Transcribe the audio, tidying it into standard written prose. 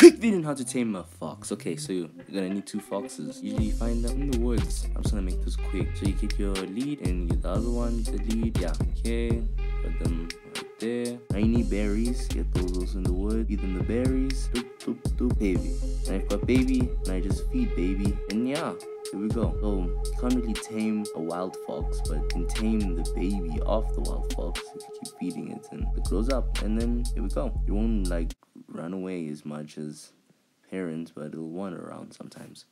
quickly learn how to tame a fox. Okay, so you're gonna need 2 foxes. Usually you find them in the woods. I'm just gonna make this quick. So you get your lead and you get the other one, the lead. Yeah, okay. Put them right there. I need berries. Get those also in the wood. Feed them the berries. Doop, doop, doop, baby. And I've got baby, and I just feed baby. And yeah, here we go. So you can't really tame a wild fox, but you can tame the baby off the wild fox if you keep feeding it, and it grows up. And then here we go. It won't like run away as much as parents, but it'll wander around sometimes.